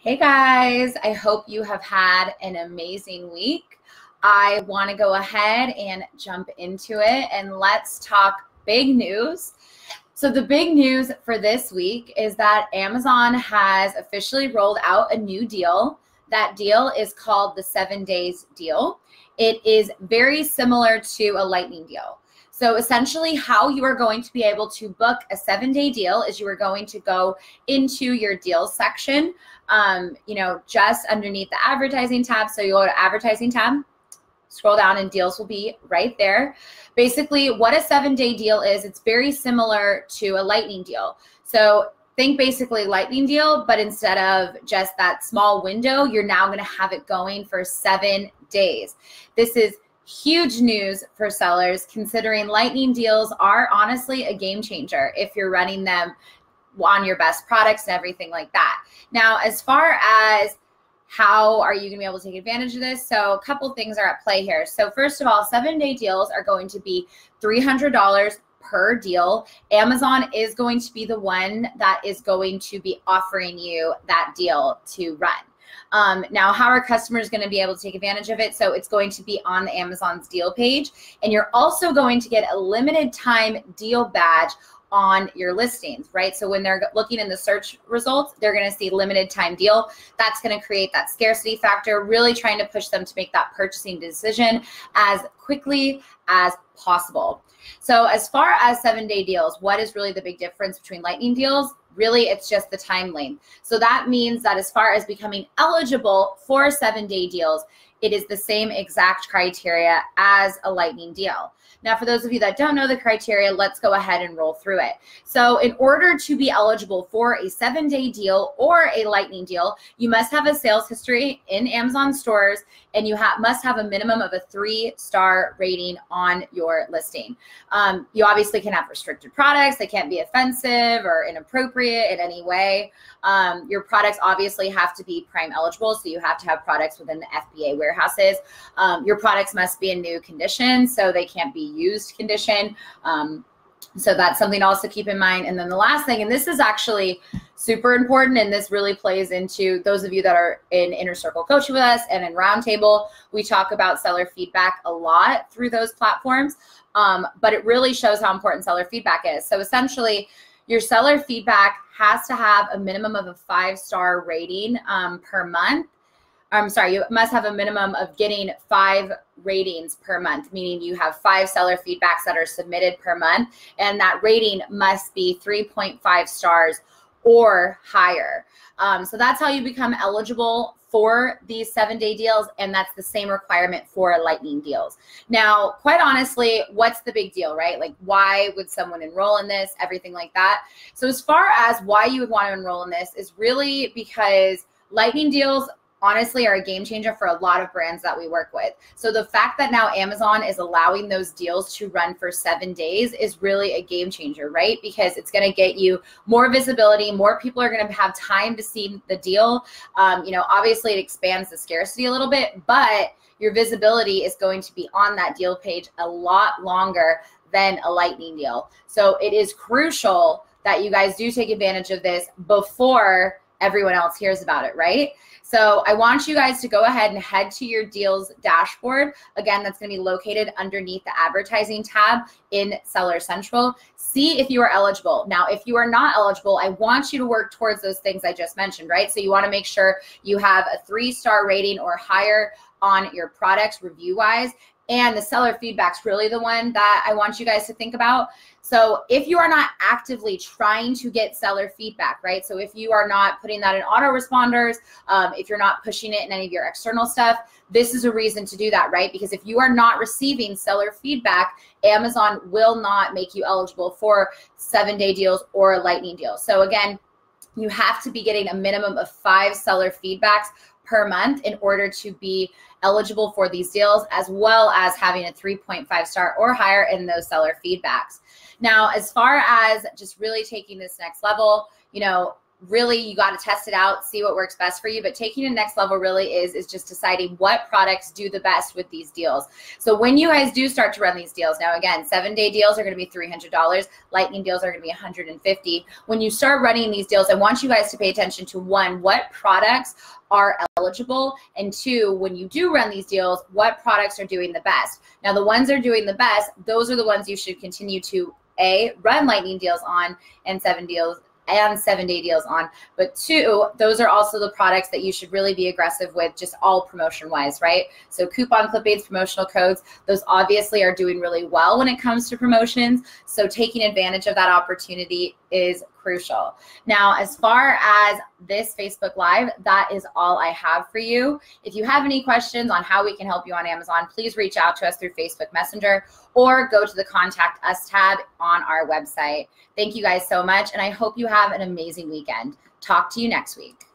Hey guys, I hope you have had an amazing week. I want to go ahead and jump into it and let's talk big news. So the big news for this week is that Amazon has officially rolled out a new deal. That deal is called the 7 days deal. It is very similar to a lightning deal. So essentially how you are going to be able to book a 7 day deal is you are going to go into your deals section, just underneath the advertising tab. So you'll go to advertising tab, scroll down and deals will be right there. Basically what a 7 day deal is, it's very similar to a lightning deal. So think basically lightning deal, but instead of just that small window, you're now going to have it going for 7 days. This is huge news for sellers considering lightning deals are honestly a game changer if you're running them on your best products and everything like that. Now, as far as how are you going to be able to take advantage of this? So a couple things are at play here. So first of all, 7 day deals are going to be $300 per deal. Amazon is going to be the one that is going to be offering you that deal to run. Now, how are customers going to be able to take advantage of it? So it's going to be on the Amazon's deal page, and you're also going to get a limited time deal badge on your listings, right? So when they're looking in the search results, they're going to see limited time deal. That's going to create that scarcity factor, really trying to push them to make that purchasing decision as quickly as possible. So as far as 7 day deals, what is really the big difference between lightning deals? Really, it's just the time length. So that means that as far as becoming eligible for 7 day deals, it is the same exact criteria as a lightning deal. Now, for those of you that don't know the criteria, let's go ahead and roll through it. So in order to be eligible for a 7 day deal or a lightning deal, you must have a sales history in Amazon stores and you must have a minimum of a 3-star rating on your listing. You obviously can have restricted products. They can't be offensive or inappropriate in any way. Your products obviously have to be Prime eligible, so you have to have products within the FBA warehouses. Your products must be in new condition, so they can't be used condition. So that's something also to keep in mind. And then the last thing, and this is actually super important, and this really plays into those of you that are in Inner Circle Coaching with us and in Roundtable, we talk about seller feedback a lot through those platforms, but it really shows how important seller feedback is. So essentially, your seller feedback has to have a minimum of a 5-star rating per month. I'm sorry, you must have a minimum of getting 5 ratings per month, meaning you have 5 seller feedbacks that are submitted per month, and that rating must be 3.5 stars or higher. So that's how you become eligible for these 7 day deals, and that's the same requirement for lightning deals. Now, quite honestly, what's the big deal, right? Like, why would someone enroll in this, everything like that? So as far as why you would want to enroll in this is really because lightning deals honestly are a game changer for a lot of brands that we work with. So the fact that now Amazon is allowing those deals to run for 7 days is really a game changer, right? Because it's going to get you more visibility, more people are going to have time to see the deal. Obviously it expands the scarcity a little bit, but your visibility is going to be on that deal page a lot longer than a lightning deal. So it is crucial that you guys do take advantage of this before everyone else hears about it, right? So I want you guys to go ahead and head to your deals dashboard. Again, that's going to be located underneath the advertising tab in Seller Central. See if you are eligible. Now, if you are not eligible, I want you to work towards those things I just mentioned, right? So you want to make sure you have a 3-star rating or higher on your products review-wise. And the seller feedback's really the one that I want you guys to think about. So if you are not actively trying to get seller feedback, right? So if you are not putting that in autoresponders, if you're not pushing it in any of your external stuff, this is a reason to do that, right? Because if you are not receiving seller feedback, Amazon will not make you eligible for 7 day deals or a lightning deal. So again, you have to be getting a minimum of 5 seller feedbacks per month in order to be eligible for these deals, as well as having a 3.5 star or higher in those seller feedbacks. Now, as far as just really taking this next level, really you got to test it out, see what works best for you. But taking it to the next level really is just deciding what products do the best with these deals. So when you guys do start to run these deals, now again, 7-day deals are going to be $300. Lightning deals are going to be $150. When you start running these deals, I want you guys to pay attention to, one, what products are eligible, and two, when you do run these deals, what products are doing the best. Now, the ones that are doing the best, those are the ones you should continue to, A, run lightning deals on and 7-day deals on, but two, those are also the products that you should really be aggressive with, just all promotion wise, right? So coupon clip aids, promotional codes, those obviously are doing really well when it comes to promotions. So taking advantage of that opportunity is crucial. Now, as far as this Facebook Live, that is all I have for you. If you have any questions on how we can help you on Amazon, please reach out to us through Facebook Messenger or go to the Contact Us tab on our website. Thank you guys so much, and I hope you have an amazing weekend. Talk to you next week.